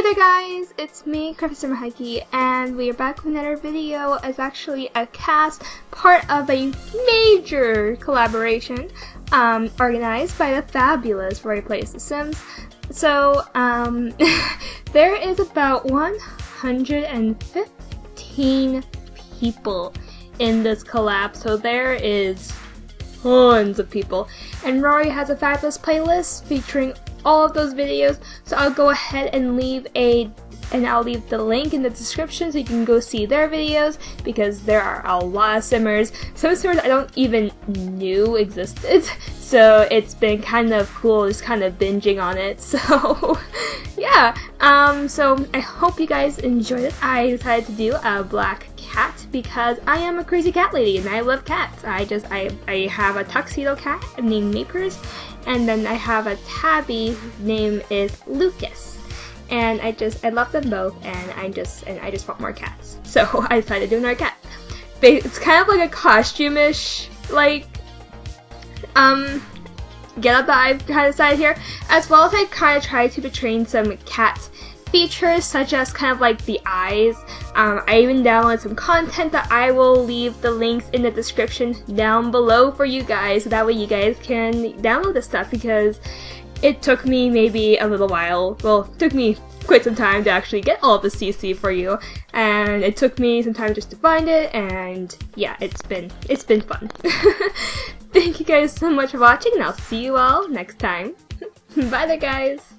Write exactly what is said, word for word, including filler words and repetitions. Hey there guys, it's me, Crafty Simmer Hikey, and we are back with another video. It's actually a cast, part of a major collaboration um, organized by the fabulous Rory Plays the Sims. So, um, there is about one hundred fifteen people in this collab, so there is tons of people. And Rory has a fabulous playlist featuring all of those videos, so I'll go ahead and leave a and I'll leave the link in the description so you can go see their videos, because there are a lot of simmers, some simmers I don't even knew existed, so it's been kind of cool just kind of binging on it. So yeah, um so I hope you guys enjoyed it. I decided to do a black cat because I am a crazy cat lady and I love cats. I just I I have a tuxedo cat named Napers, and then I have a tabby whose name is Lucas, and I just I love them both, and I just and I just want more cats, so I decided to do another cat. It's kind of like a costume-ish like um get up that I've kind of decided here, as well as I kind of tried to portray some cat features such as kind of like the eyes. Um, I even downloaded some content that I will leave the links in the description down below for you guys, so that way you guys can download this stuff, because it took me maybe a little while, well, it took me quite some time to actually get all of the C C for you, and it took me some time just to find it, and yeah, it's been, it's been fun. Thank you guys so much for watching, and I'll see you all next time. Bye there guys!